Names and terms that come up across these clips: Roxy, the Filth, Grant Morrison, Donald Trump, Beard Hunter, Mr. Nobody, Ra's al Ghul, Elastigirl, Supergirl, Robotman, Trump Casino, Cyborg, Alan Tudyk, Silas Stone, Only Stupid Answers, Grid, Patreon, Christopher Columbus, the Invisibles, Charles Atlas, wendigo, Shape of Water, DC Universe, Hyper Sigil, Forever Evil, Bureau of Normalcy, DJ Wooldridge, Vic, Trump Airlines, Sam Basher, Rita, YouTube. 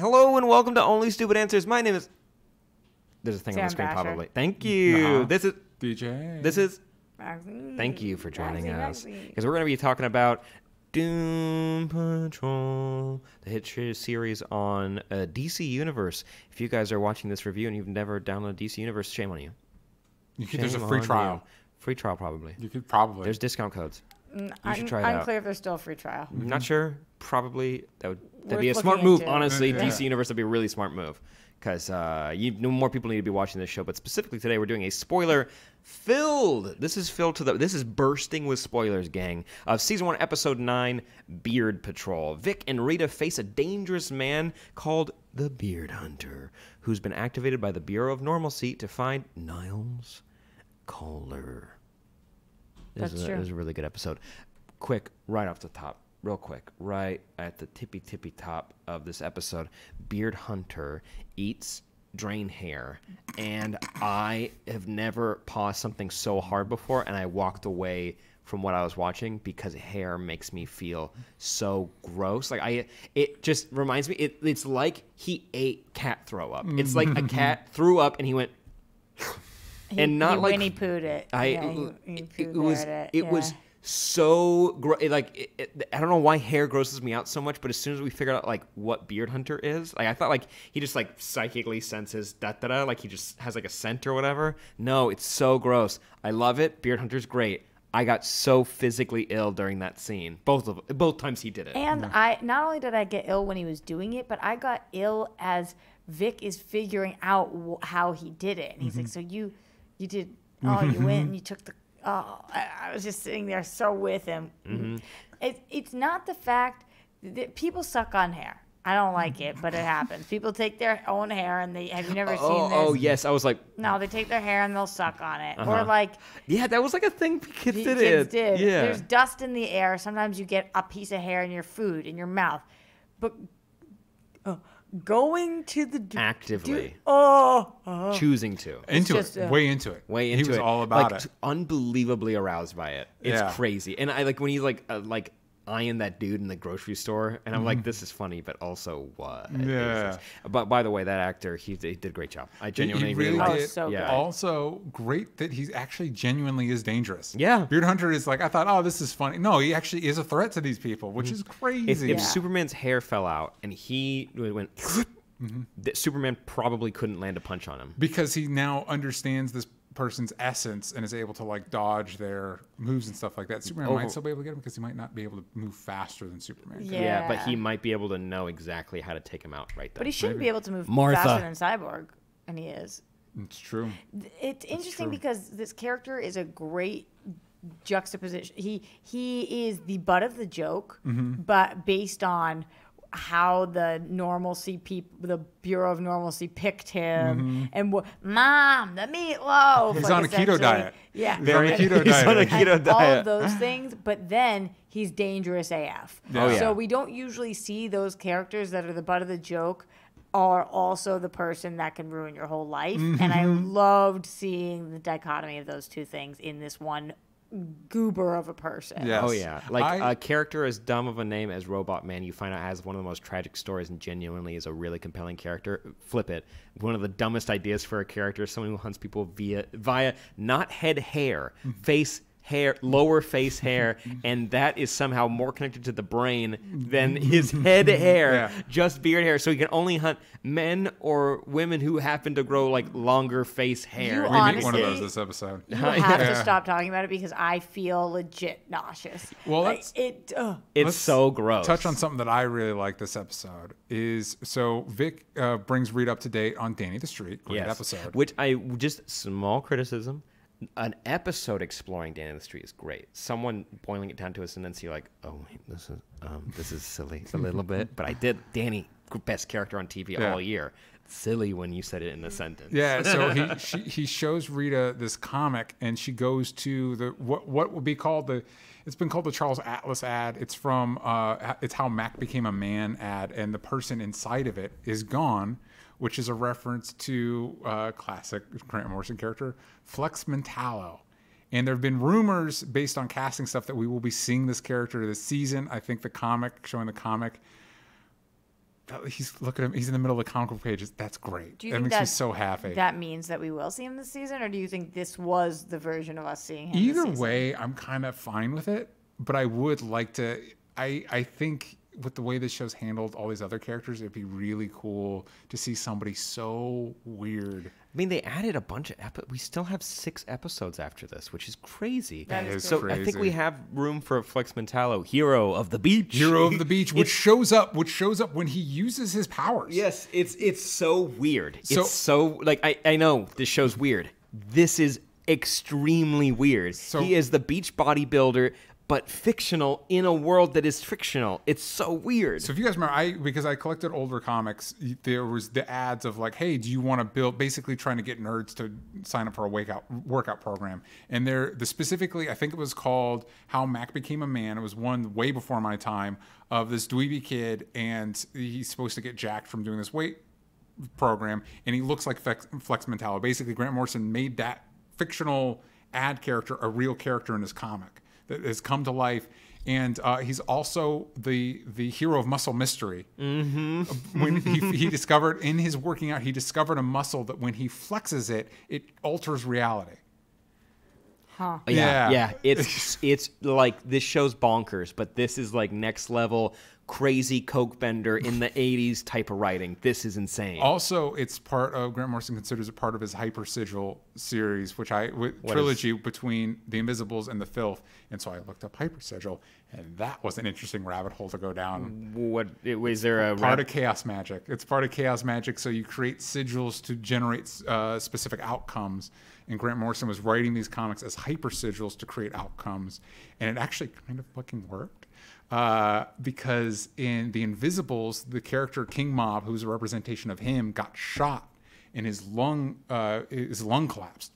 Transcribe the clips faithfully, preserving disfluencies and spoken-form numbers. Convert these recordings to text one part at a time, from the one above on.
Hello and welcome to Only Stupid Answers. My name is... There's a thing Sam on the screen, Basher. Probably. Thank you. Uh-huh. This is... D J. This is... Roxy. Thank you for joining Roxy, us. Because we're going to be talking about Doom Patrol, the hit series on uh, D C Universe. If you guys are watching this review and you've never downloaded D C Universe, shame on you. You could, there's a free trial. You. Free trial, probably. You could probably. There's discount codes. You I'm, should try it unclear out. If there's still a free trial. Mm-hmm. Not sure. Probably. That would that'd be a smart move, into. honestly. Yeah. D C Universe would be a really smart move. Because uh, you know, more people need to be watching this show. But specifically today, we're doing a spoiler-filled. This is filled to the. This is bursting with spoilers, gang. Of season one, episode nine, Beard Patrol. Vic and Rita face a dangerous man called the Beard Hunter, who's been activated by the Bureau of Normalcy to find Niles Caulder. This That's is a, true. This is a really good episode. Quick, right off the top. Real quick, right at the tippy-tippy top of this episode, Beard Hunter eats drain hair, and I have never paused something so hard before, and I walked away from what I was watching because hair makes me feel so gross. Like I, it just reminds me, it, it's like he ate cat throw up. It's like a cat threw up, and he went... he, and not he like... Winnie-pooed it. I, yeah, he, he pooed it was... It, it yeah. was so gro like it, it, I don't know why hair grosses me out so much, but as soon as we figured out like what Beard Hunter is, like I thought like he just like psychically senses da da da, like he just has like a scent or whatever. No, it's so gross. I love it. Beard Hunter's great. I got so physically ill during that scene. Both of both times he did it. And yeah. I not only did I get ill when he was doing it, but I got ill as Vic is figuring out how he did it, and he's mm-hmm. like, "So you, you did. Oh, you went and you took the." Oh, I was just sitting there so with him. Mm-hmm. It, it's not the fact that people suck on hair. I don't like it, but it happens. People take their own hair and they have you never oh, seen this? Oh, yes. I was like, no, they take their hair and they'll suck on it. Uh-huh. Or like, yeah, that was like a thing kids did. Kids did. Yeah. There's dust in the air. Sometimes you get a piece of hair in your food, in your mouth. But uh, going to the actively oh, oh choosing to into just, it uh, way into it way into he was it. all about like, it unbelievably aroused by it. It's yeah. crazy. And I like when he's like uh, like eyeing that dude in the grocery store and I'm mm. like, this is funny but also what yeah but by the way that actor he, he did a great job. I genuinely he really really did. So yeah. Also great that he's actually genuinely is dangerous. Yeah, Beard Hunter is like, I thought, oh, this is funny. No, he actually is a threat to these people, which mm. is crazy. If, if yeah. Superman's hair fell out and he went mm-hmm. that Superman probably couldn't land a punch on him because he now understands this person's essence and is able to like dodge their moves and stuff like that. Superman Over. might still be able to get him because he might not be able to move faster than Superman. Yeah. yeah, but he might be able to know exactly how to take him out right there. But he shouldn't Maybe. be able to move Martha. faster than Cyborg, and he is. It's true. It's interesting it's true. because this character is a great juxtaposition. He he is the butt of the joke, mm-hmm. but based on how the normalcy people, the Bureau of Normalcy picked him, mm-hmm. and mom, the meatloaf. He's like on a keto diet. Yeah, they're on a keto diet. He's on a keto and diet. All of those things, but then he's dangerous A F. Oh, yeah. So we don't usually see those characters that are the butt of the joke are also the person that can ruin your whole life. Mm-hmm. And I loved seeing the dichotomy of those two things in this one goober of a person. Yes. Oh yeah, like I, a character as dumb of a name as Robot Man, you find out has one of the most tragic stories and genuinely is a really compelling character. Flip it, one of the dumbest ideas for a character is someone who hunts people via via not head hair, face hair, lower face hair, and that is somehow more connected to the brain than his head hair, yeah. just beard hair. So he can only hunt men or women who happen to grow like longer face hair. You we honestly, meet one of those this episode. You have yeah. to stop talking about it because I feel legit nauseous. Well, like, it uh, it's so gross. Touch on something that I really like this episode is so Vic uh, brings Reed up to date on Danny the Street. Great yes. episode. Which I just small criticism. An episode exploring Danny the Street is great. Someone boiling it down to a sentence, you're like, oh wait, this is um, this is silly a little bit. But I did Danny best character on T V yeah. all year. Silly when you said it in a sentence. Yeah. So he she, he shows Rita this comic, and she goes to the what what would be called the it's been called the Charles Atlas ad. It's from uh, it's how Mac became a man ad, and the person inside of it is gone. Which is a reference to uh, classic Grant Morrison character, Flex Mentallo. And there have been rumors based on casting stuff that we will be seeing this character this season. I think the comic, showing the comic, he's look at him. He's in the middle of the comic book pages. That's great. Do you that think makes that, me so happy. That means that we will see him this season, or do you think this was the version of us seeing him? Either this way, I'm kind of fine with it, but I would like to. I I think with the way this show's handled all these other characters, it'd be really cool to see somebody so weird. I mean, they added a bunch of episodes. We still have six episodes after this, which is crazy. That is so crazy. I think we have room for Flex Mentallo, hero of the beach. Hero of the beach, which shows up, which shows up when he uses his powers. Yes, it's it's so weird. So, it's so like I I know this show's weird. This is extremely weird. So, he is the beach bodybuilder, but fictional in a world that is fictional. It's so weird. So if you guys remember, I because I collected older comics, there was the ads of like, hey, do you want to build, basically trying to get nerds to sign up for a wake out, workout program. And there, the specifically, I think it was called How Mac Became a Man. It was one way before my time of this dweeby kid, and he's supposed to get jacked from doing this weight program. And he looks like Flex, Flex Mentallo. Basically, Grant Morrison made that fictional ad character a real character in his comic that has come to life, and uh, he's also the the hero of Muscle Mystery. Mm-hmm. When he, he discovered in his working out, he discovered a muscle that when he flexes it, it alters reality. Huh. Yeah, yeah, yeah. It's it's like this show's bonkers, but this is like next level crazy coke bender in the eighties type of writing. This is insane. Also, it's part of Grant Morrison considers it part of his Hyper Sigil series, which I with trilogy is? between the Invisibles and the Filth. And so I looked up Hyper Sigil, and that was an interesting rabbit hole to go down. What is there a part of chaos magic? It's part of chaos magic. So you create sigils to generate uh, specific outcomes. And Grant Morrison was writing these comics as hyper sigils to create outcomes. And it actually kind of fucking worked. Uh, because in The Invisibles, the character King Mob, who's a representation of him, got shot. And his lung, uh, his lung collapsed.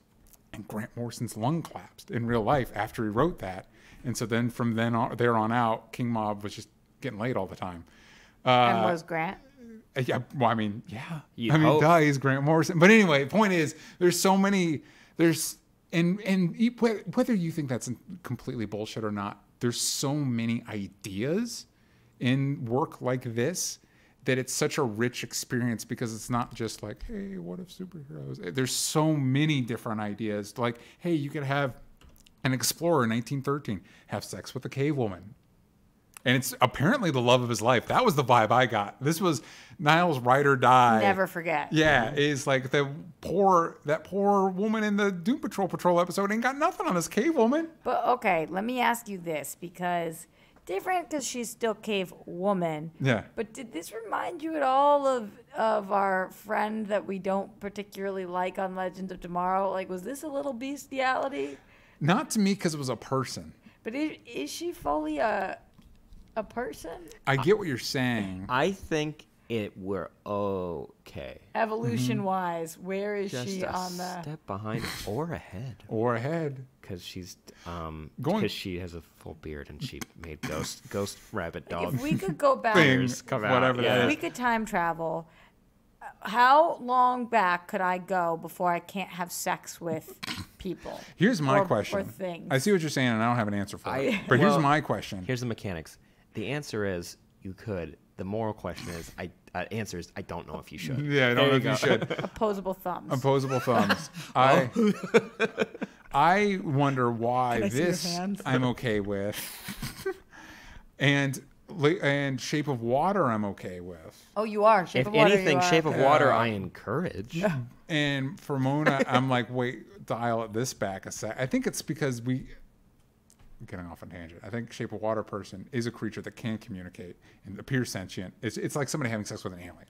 And Grant Morrison's lung collapsed in real life after he wrote that. And so then from then on, there on out, King Mob was just getting laid all the time. Uh, and was Grant? Yeah, well, I mean, yeah. You I mean, duh, he's Grant Morrison. But anyway, the point is, there's so many... There's and and whether you think that's completely bullshit or not, there's so many ideas in work like this that it's such a rich experience, because it's not just like, hey, what if superheroes? There's so many different ideas. Like, hey, you could have an explorer in nineteen thirteen have sex with a cave woman. And it's apparently the love of his life. That was the vibe I got. This was Niles' ride or die. Never forget. Yeah, mm-hmm. Is like the poor that poor woman in the Doom Patrol Patrol episode ain't got nothing on this cave woman. But okay, let me ask you this, because different because she's still cave woman. Yeah. But did this remind you at all of of our friend that we don't particularly like on Legend of Tomorrow? Like, was this a little bestiality? Not to me, because it was a person. But is, is she fully a... a person? I get what you're saying. I think it were okay. Evolution-wise, mm-hmm. where is Just she a on the step behind or ahead? Or ahead, because she's um because she has a full beard and she made ghost ghost rabbit dogs. Like, if we could go back, Things come out, whatever. Yeah. That is. If we could time travel, how long back could I go before I can't have sex with people? Here's my or, question. Or things. I see what you're saying, and I don't have an answer for I, it. But well, here's my question. Here's the mechanics. The answer is you could. The moral question is, I uh, answer is I don't know if you should. Yeah, I don't know if you should. Opposable thumbs. Opposable thumbs. I I wonder why I this I'm okay with, and and Shape of Water I'm okay with. Oh, you are Shape if of Water. If anything, Shape of Water uh, I encourage. Yeah. And for Mona, I'm like, wait, dial this back a sec. I think it's because we. Getting off on tangent. I think Shape of Water person is a creature that can communicate and appear sentient. It's, it's like somebody having sex with an alien.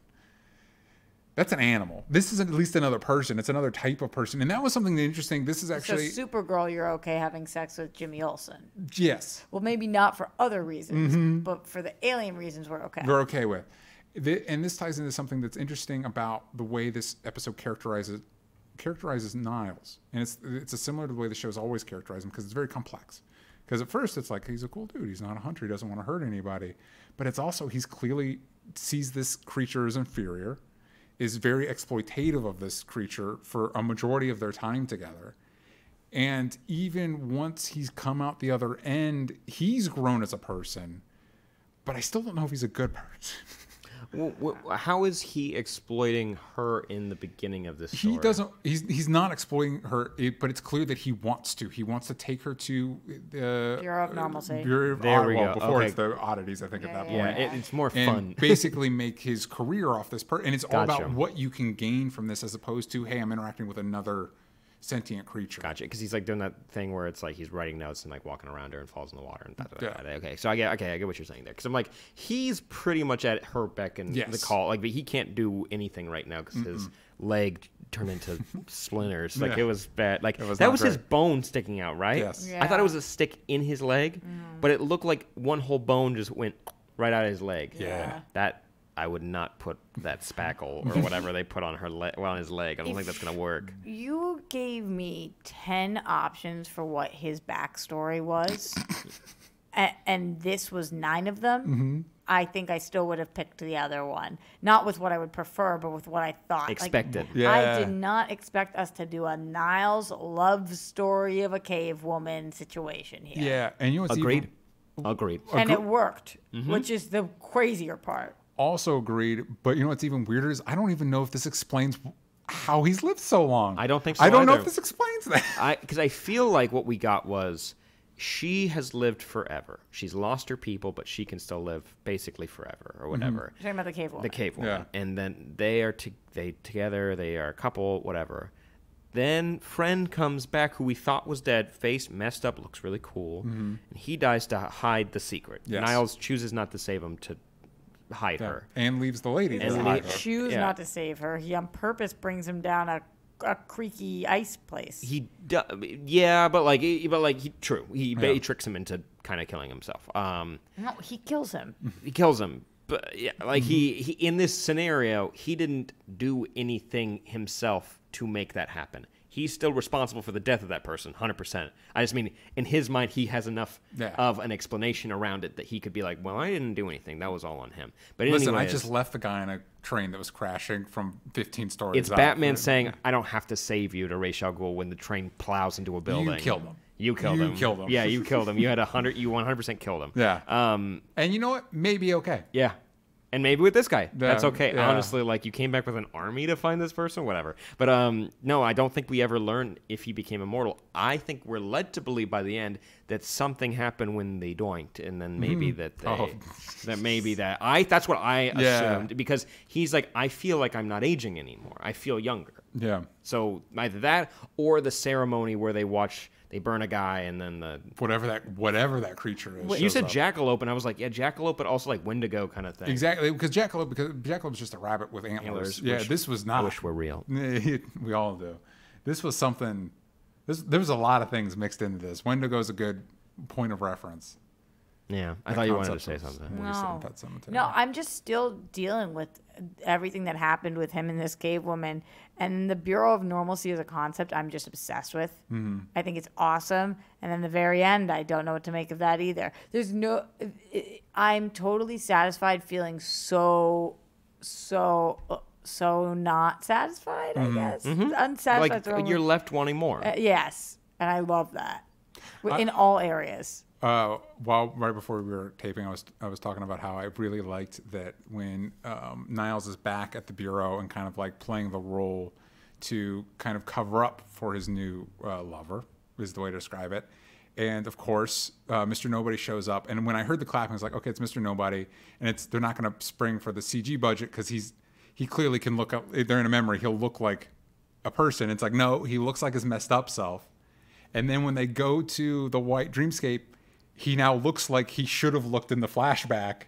That's an animal. This is at least another person. It's another type of person. And that was something interesting. This is actually... So Supergirl, you're okay having sex with Jimmy Olsen. Yes. Well, maybe not for other reasons, mm-hmm. but for the alien reasons, we're okay. We're okay with. And this ties into something that's interesting about the way this episode characterizes characterizes Niles. And it's, it's a similar to the way the show's always characterized him, because it's very complex. Because at first it's like, he's a cool dude. He's not a hunter. He doesn't want to hurt anybody. But it's also, he's clearly sees this creature as inferior, is very exploitative of this creature for a majority of their time together. And even once he's come out the other end, he's grown as a person. But I still don't know if he's a good person. How is he exploiting her in the beginning of this story? He doesn't. He's he's not exploiting her, but it's clear that he wants to. He wants to take her to the uh, Bureau of Normalcy. Bureau of there we well, go. Before okay. it's the oddities, I think yeah, at that yeah, point. Yeah, it, it's more fun. And basically, make his career off this person, and it's all gotcha. about what you can gain from this, as opposed to hey, I'm interacting with another sentient creature. Gotcha. Because he's like doing that thing where it's like he's writing notes and like walking around her and falls in the water and da da da. Yeah. Okay, so I get okay, I get what you're saying there. Because I'm like, he's pretty much at her beck and yes. the call. Like, but he can't do anything right now because mm-mm. his leg turned into splinters. Like yeah. it was bad. Like was that was great. His bone sticking out, right? Yes. Yeah. I thought it was a stick in his leg, mm. but it looked like one whole bone just went right out of his leg. Yeah. yeah. That. I would not put that spackle or whatever they put on her le well, on his leg. I don't if think that's gonna work. You gave me ten options for what his backstory was, a and this was nine of them. Mm-hmm. I think I still would have picked the other one, not with what I would prefer, but with what I thought expected. Like, yeah. I did not expect us to do a Niles love story of a cave woman situation here. Yeah, and you know what's agreed, even, agreed, and Agre it worked, mm-hmm. which is the crazier part. Also agreed, but you know what's even weirder is I don't even know if this explains how he's lived so long. I don't think so I don't either. know if this explains that. I because I feel like what we got was she has lived forever. She's lost her people, but she can still live basically forever or whatever. Mm-hmm. You're talking about the cave woman. The cave woman. Yeah. And then they are to, they together, they are a couple, whatever. Then friend comes back, who we thought was dead, face messed up, looks really cool. Mm-hmm. And he dies to hide the secret. Yes. Niles chooses not to save him to hide yeah. her, and leaves the lady and hide her. choose yeah. not to save her. He on purpose brings him down a, a creaky ice place. He do, yeah but like but like he true he, yeah. he tricks him into kind of killing himself. Um no, he kills him he kills him but yeah, like he, he in this scenario he didn't do anything himself to make that happen. He's still responsible for the death of that person, one hundred percent. I just mean, in his mind, he has enough yeah. of an explanation around it that he could be like, well, I didn't do anything. That was all on him. But Listen, anyways, I just left the guy on a train that was crashing from fifteen stories It's out. Batman saying, I don't have to save you to Ra's al Ghul when the train plows into a building. You killed him. You killed him. You killed him. Yeah, you killed him. You had one hundred, you one hundred percent killed him. Yeah. Um, and you know what? Maybe okay. Yeah. And maybe with this guy, yeah, that's okay. Yeah. Honestly, like you came back with an army to find this person, whatever. But um, no, I don't think we ever learned if he became immortal. I think we're led to believe by the end that something happened when they doinked, and then maybe mm. that they, oh. that maybe that I that's what I yeah. assumed, because he's like, I feel like I'm not aging anymore. I feel younger. Yeah. So either that or the ceremony where they watch. They burn a guy, and then the whatever that whatever that creature is. You said jackalope, and I was like, yeah, jackalope, but also like wendigo kind of thing. Exactly, because jackalope because jackalope is just a rabbit with antlers. antlers yeah, this was not. I wish we're real. We all do. This was something. This there was a lot of things mixed into this. Wendigo is a good point of reference. Yeah, I that thought you wanted to say something. No. no, I'm just still dealing with everything that happened with him and this cave woman. And the Bureau of Normalcy as a concept, I'm just obsessed with. Mm-hmm. I think it's awesome. And then the very end, I don't know what to make of that either. There's no... It, I'm totally satisfied feeling so, so... Uh, so not satisfied, mm-hmm. I guess. Mm-hmm. Unsatisfied. Like, you're left wanting more. Uh, yes. And I love that. In I, all areas. Uh, well, right before we were taping, I was I was talking about how I really liked that when um, Niles is back at the Bureau and kind of like playing the role to kind of cover up for his new uh, lover is the way to describe it. And of course, uh, Mister Nobody shows up. And when I heard the clapping, I was like, okay, it's Mister Nobody, and it's they're not going to spring for the C G budget because he's he clearly can look up. They're in a memory. He'll look like a person. It's like no, he looks like his messed up self. And then when they go to the white dreamscape, he now looks like he should have looked in the flashback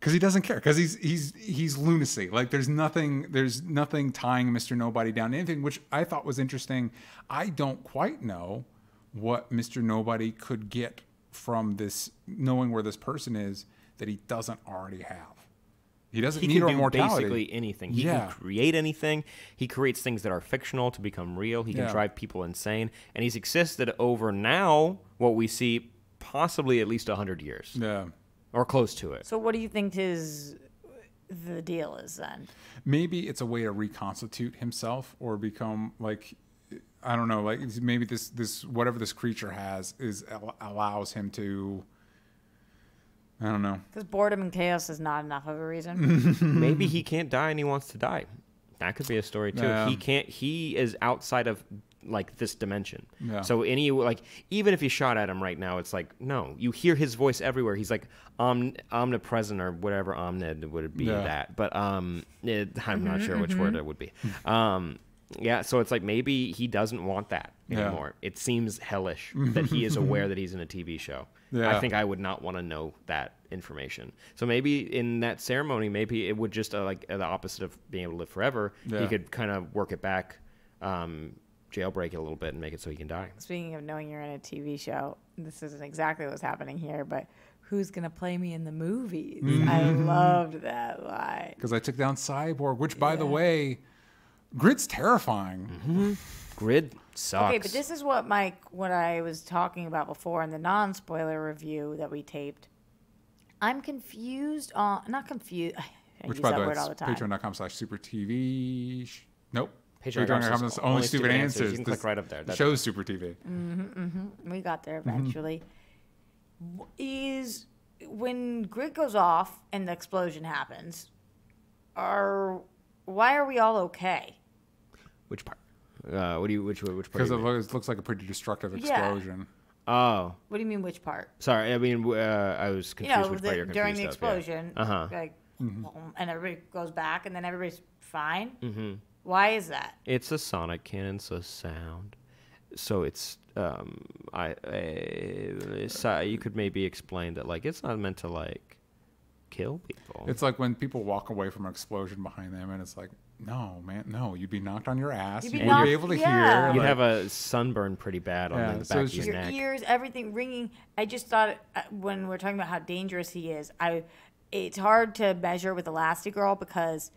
because he doesn't care because he's he's he's lunacy. Like there's nothing there's nothing tying Mister Nobody down to anything, which I thought was interesting. I don't quite know what Mister Nobody could get from this, knowing where this person is, that he doesn't already have. He doesn't he need can do mortality. Basically anything. He yeah. can create anything. He creates things that are fictional to become real. He can yeah. drive people insane, and he's existed over now what we see. Possibly at least one hundred years. Yeah. Or close to it. So what do you think his the deal is then? Maybe it's a way to reconstitute himself or become like, I don't know, like maybe this, this whatever this creature has is allows him to I don't know. Because boredom and chaos is not enough of a reason. Maybe he can't die and he wants to die. That could be a story too. Yeah. He can't. He is outside of like this dimension. Yeah. So any like even if he shot at him right now, it's like no. You hear his voice everywhere. He's like om, omnipresent or whatever omnid would it be yeah. that. But um, it, I'm not sure which word it would be. Um, yeah. So it's like maybe he doesn't want that anymore. Yeah. It seems hellish that he is aware that he's in a T V show. Yeah. I think I would not want to know that information. So maybe in that ceremony, maybe it would just uh, like uh, the opposite of being able to live forever. Yeah. He could kind of work it back, um, jailbreak it a little bit, and make it so he can die. Speaking of knowing you're in a T V show, this isn't exactly what's happening here, but who's gonna play me in the movies? Mm-hmm. I loved that line because I took down Cyborg, which, by yeah. the way, Grid's terrifying. Mm-hmm. Grid sucks. Okay, but this is what Mike, what I was talking about before in the non-spoiler review that we taped. I'm confused on, not confused. I Which, use by that the way, word all the time. patreon dot com slash super T V. Nope. Patreon dot com slash only, only stupid answers. answers. You can this click right up there. That's shows it. Super T V. Mm-hmm, mm-hmm. We got there eventually. Mm-hmm. Is when Grid goes off and the explosion happens, are why are we all okay? Which part? Uh, what do you? Which which part? Because it looks, looks like a pretty destructive explosion. Yeah. Oh. What do you mean? Which part? Sorry, I mean uh, I was confused. You know, which the, part you're confused during the of, explosion, yeah. uh-huh. like, mm-hmm. and everybody goes back, and then everybody's fine. Mm-hmm. Why is that? It's a sonic cannon, so sound. So it's um, I, I so you could maybe explain that like it's not meant to like kill people. It's like when people walk away from an explosion behind them, and it's like. No, man, no. You'd be knocked on your ass. You'd be, knocked, be able to yeah. hear. You'd like, have a sunburn pretty bad on yeah, the back so of your, your neck. Your ears, everything ringing. I just thought uh, when we're talking about how dangerous he is, I, it's hard to measure with Elastigirl because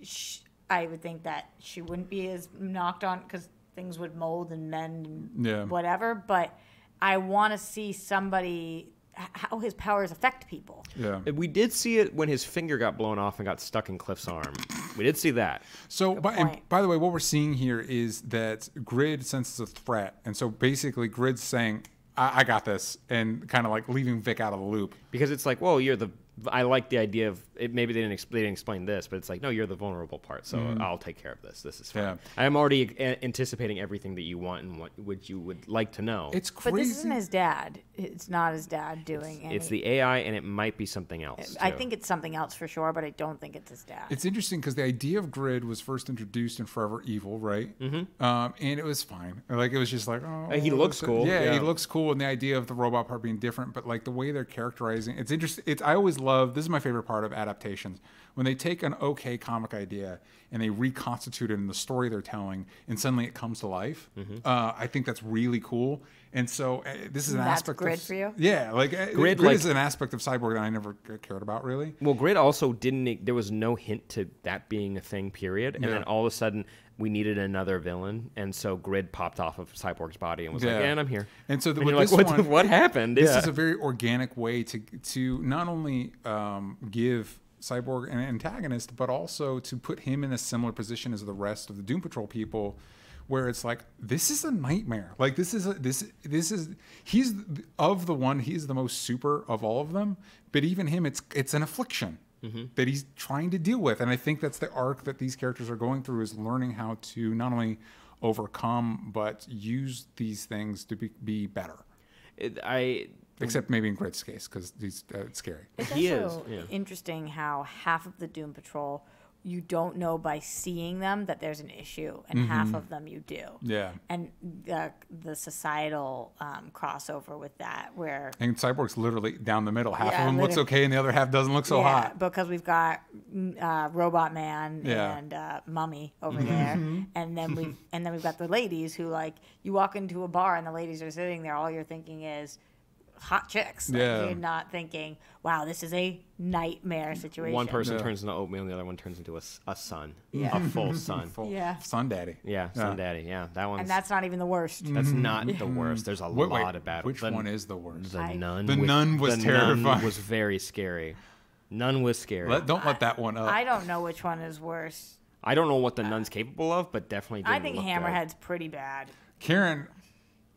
she, I would think that she wouldn't be as knocked on because things would mold and mend and yeah. whatever. But I want to see somebody... how his powers affect people. Yeah. We did see it when his finger got blown off and got stuck in Cliff's arm. We did see that. So, by, and by the way, what we're seeing here is that Grid senses a threat. And so basically Grid's saying, I, I got this, and kind of like leaving Vic out of the loop. Because it's like, well, you're the... I like the idea of it. Maybe they didn't, exp they didn't explain this, but it's like, no, you're the vulnerable part, so mm. I'll take care of this. This is fine. Yeah. I'm already a anticipating everything that you want and what would you would like to know. It's crazy. But this isn't his dad. It's not his dad doing it. It's the A I, and it might be something else. It, I think it's something else for sure, but I don't think it's his dad. It's interesting because the idea of Grid was first introduced in Forever Evil, right? Mm-hmm. um, and it was fine. Like it was just like, oh, he looks cool. Yeah, yeah, he looks cool, and the idea of the robot part being different, but like the way they're characterizing it's interesting. It's I always. Love this is my favorite part of adaptations when they take an okay comic idea and they reconstitute it in the story they're telling and suddenly it comes to life. Mm-hmm. uh, I think that's really cool, and so uh, this is an that's aspect Grid of, for you yeah like uh, Grid, Grid like, is an aspect of Cyborg that I never cared about really. Well, Grid also didn't there was no hint to that being a thing period and yeah. then all of a sudden we needed another villain, and so Grid popped off of Cyborg's body and was yeah. like, "And I'm here." And so, the, and with this like, what, one, what happened? This yeah. is a very organic way to to not only um, give Cyborg an antagonist, but also to put him in a similar position as the rest of the Doom Patrol people, where it's like, "This is a nightmare. Like this is a, this this is he's of the one he's the most super of all of them, but even him, it's it's an affliction." Mm-hmm. That he's trying to deal with, and I think that's the arc that these characters are going through is learning how to not only overcome but use these things to be, be better. It, I except maybe in Grid's case because he's uh, it's scary. It's he also is yeah. interesting how half of the Doom Patrol you don't know by seeing them that there's an issue, and mm-hmm. half of them you do. Yeah, and the, the societal um, crossover with that where and Cyborg's literally down the middle. Half yeah, of them looks okay, and the other half doesn't look so yeah, hot because we've got uh, Robot Man yeah. and uh, Mummy over mm-hmm. there, and then we and then we've got the ladies who like you walk into a bar and the ladies are sitting there. All you're thinking is. Hot chicks. Like yeah. You're not thinking, wow, this is a nightmare situation. One person yeah. turns into oatmeal, and the other one turns into a, a sun. Yeah. A full sun. Full yeah. Sun daddy. Yeah, yeah. Sun daddy. Yeah, that one. And that's not even the worst. That's not the worst. There's a wait, lot wait, of bad ones. Which the, one is the worst? The I, nun. The with, nun was the terrifying. Nun was very scary. Nun was scary. Let, don't I, let that one up. I don't know which one is worse. I don't know what the uh, nun's capable of, but definitely didn't I think look Hammerhead's good. Pretty bad. Karen...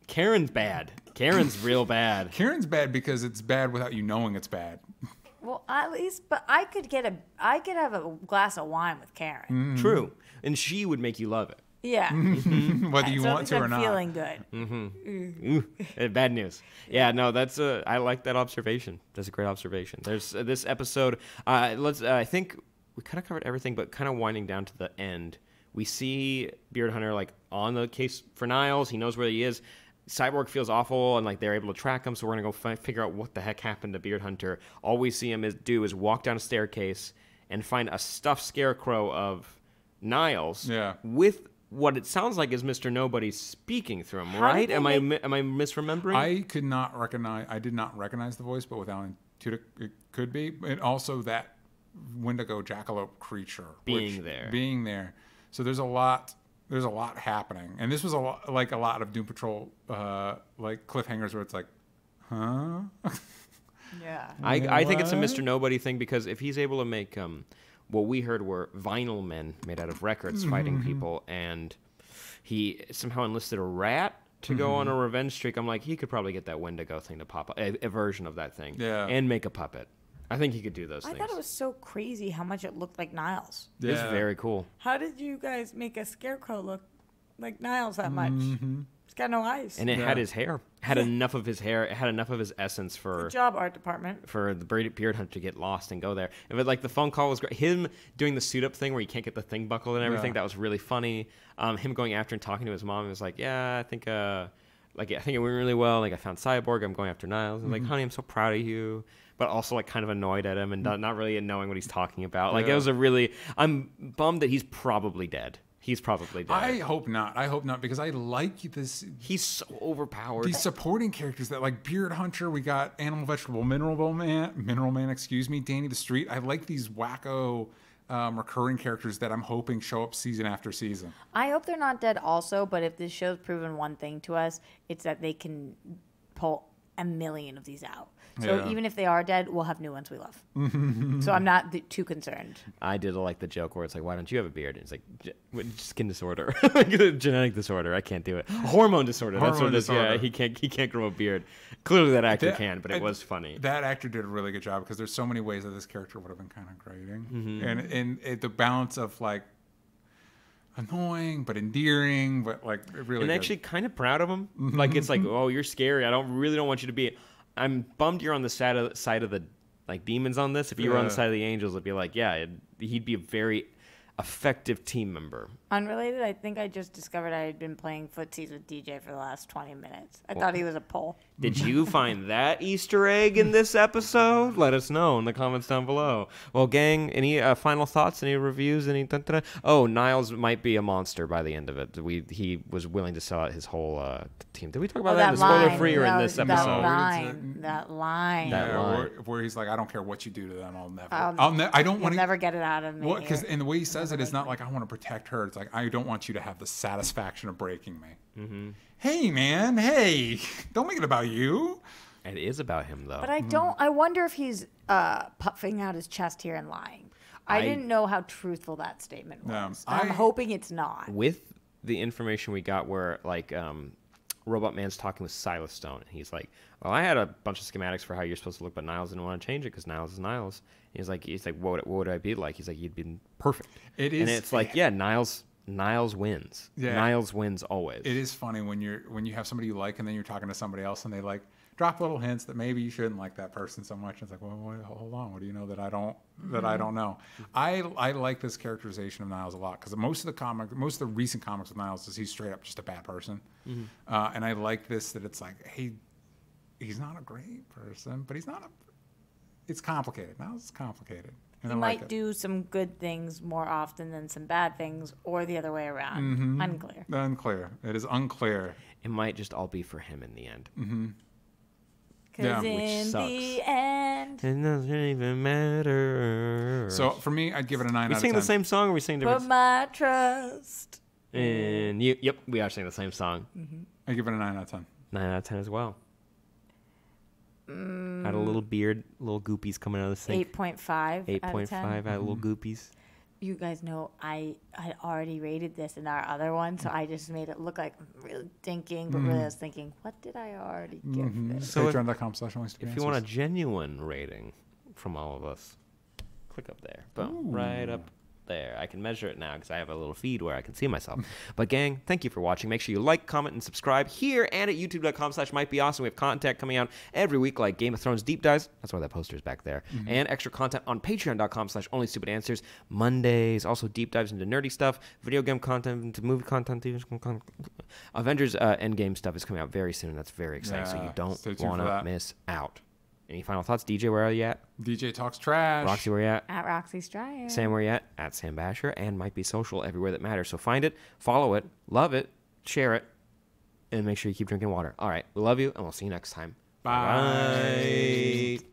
Karen's bad. Karen's real bad. Karen's bad because it's bad without you knowing it's bad. Well, at least, but I could get a, I could have a glass of wine with Karen. Mm-hmm. True, and she would make you love it. Yeah, mm-hmm. whether you so want to or I'm not. Feeling good. Mm-hmm. Ooh, bad news. Yeah, no, that's a. I like that observation. That's a great observation. There's uh, this episode. Uh, let's. Uh, I think we kind of covered everything, but kind of winding down to the end, we see Beard Hunter like on the case for Niles. He knows where he is. Cyborg feels awful, and like they're able to track him, so we're going to go figure out what the heck happened to Beard Hunter. All we see him is, do is walk down a staircase and find a stuffed scarecrow of Niles yeah. with what it sounds like is Mister Nobody speaking through him, right? Am I, am I misremembering? I could not recognize, I did not recognize the voice, but with Alan Tudyk, it could be. And also that Wendigo jackalope creature. Being which, there. Being there. So there's a lot... There's a lot happening, and this was a lot, like a lot of Doom Patrol uh, like cliffhangers where it's like, huh? yeah. I, I think it's a Mister Nobody thing because if he's able to make um, what we heard were vinyl men made out of records fighting people, and he somehow enlisted a rat to go on a revenge streak, I'm like, he could probably get that Wendigo thing to pop up, a, a version of that thing, yeah. and make a puppet. I think he could do those I things. I thought it was so crazy how much it looked like Niles. Yeah. It's very cool. How did you guys make a scarecrow look like Niles that much? Mm-hmm. It's got no eyes. And it yeah. had his hair. Had enough of his hair. It had enough of his essence for... Good job, art department. For the Beard Hunter to get lost and go there. But like the phone call was great. Him doing the suit-up thing where you can't get the thing buckled and everything. Yeah. That was really funny. Um, him going after and talking to his mom. He was like, yeah, I think... Uh, Like, I think it went really well. Like, I found Cyborg. I'm going after Niles. I'm mm-hmm. like, honey, I'm so proud of you. But also, like, kind of annoyed at him and not, not really knowing what he's talking about. Like, yeah. it was a really... I'm bummed that he's probably dead. He's probably dead. I hope not. I hope not, because I like this... He's so overpowered. These supporting characters that, like, Beard Hunter, we got Animal Vegetable Mineral Man, Mineral Man, excuse me, Danny the Street. I like these wacko... Um, recurring characters that I'm hoping show up season after season. I hope they're not dead also, but if this show's proven one thing to us, it's that they can pull a million of these out. So yeah. even if they are dead, we'll have new ones we love. So I'm not too concerned. I did like the joke where it's like, why don't you have a beard? And it's like, skin disorder. Genetic disorder. I can't do it. Hormone disorder. Hormone That's what it is. Disorder. Yeah, he can't, he can't grow a beard. Clearly that actor that, can, but it I, was funny. That actor did a really good job because there's so many ways that this character would have been kind of grating. Mm-hmm. And, and it, the balance of like, annoying but endearing, but like really, and actually kind of proud of him. Like it's like, oh, you're scary. I don't really don't want you to be. I'm bummed you're on the side of, side of the like demons on this. If you yeah. were on the side of the angels, it'd be like, yeah, it, he'd be a very effective team member. Unrelated, I think I just discovered I had been playing footsies with D J for the last twenty minutes. I well, thought he was a pole. Did you find that Easter egg in this episode? Let us know in the comments down below. Well, gang, any uh, final thoughts? Any reviews? Any dun -dun -dun? Oh, Niles might be a monster by the end of it. We he was willing to sell out his whole uh, team. Did we talk about oh, that, that in the spoiler free or in this that episode? Line, that line. That yeah, line. Where, where he's like, I don't care what you do to them, I'll never. I'll, I'll ne I don't want to never get it out of me. What? Because and the way he says. It's not like I want to protect her. It's like I don't want you to have the satisfaction of breaking me. Mm-hmm. Hey, man. Hey, don't make it about you. It is about him, though. But I don't. I wonder if he's uh, puffing out his chest here and lying. I, I didn't know how truthful that statement was. Um, I, I'm hoping it's not. With the information we got, where like um, Robot Man's talking with Silas Stone, and he's like, "Well, I had a bunch of schematics for how you're supposed to look, but Niles didn't want to change it because Niles is Niles." He's like, he's like, what, what would I be like? He's like, you'd be perfect. It is, and it's like, yeah, Niles, Niles wins. Yeah. Niles wins always. It is funny when you're when you have somebody you like, and then you're talking to somebody else, and they like drop little hints that maybe you shouldn't like that person so much. It's like, well, wait, hold on, what do you know that I don't that mm-hmm. I don't know? I I like this characterization of Niles a lot because most of the comic, most of the recent comics with Niles is he's straight up just a bad person, mm-hmm. uh, and I like this that it's like, hey, he's not a great person, but he's not a It's complicated. Now it's complicated. And he I might like do some good things more often than some bad things, or the other way around. Mm-hmm. Unclear. Unclear. It is unclear. It might just all be for him in the end. Mm-hmm. Because yeah. in Which sucks. the end, it doesn't even matter. So for me, I'd give it a nine. We out of ten. We sing the same song, or we sing different? For my trust. And you, yep, we are singing the same song. Mm-hmm. I give it a nine out of ten. Nine out of ten as well. Had a little beard, little goopies coming out of the sink. eight point five. eight point five out of little goopies. You guys know I had already rated this in our other one, so I just made it look like I'm really thinking, but mm-hmm. really I was thinking, what did I already give mm-hmm. this? So Patreon dot com slash only stupid answers. If you want a genuine rating from all of us. Click up there. Boom. Ooh. Right up there. I can measure it now because I have a little feed where I can see myself. But gang, thank you for watching. Make sure you like, comment, and subscribe here and at youtube dot com slash might be awesome. We have content coming out every week like Game of Thrones deep dives. That's why that poster's back there. Mm-hmm. And extra content on patreon dot com slash only stupid answers. Mondays, also deep dives into nerdy stuff, video game content, into movie content. Avengers uh, Endgame stuff is coming out very soon. That's very exciting. Yeah, so you don't want to miss out. Any final thoughts? D J, where are you at? D J Talks Trash. Roxy, where are you at? At Roxy Stryer. Sam, where are you at? At Sam Basher. And Might Be Social everywhere that matters. So find it, follow it, love it, share it, and make sure you keep drinking water. All right. Love you, and we'll see you next time. Bye. Bye.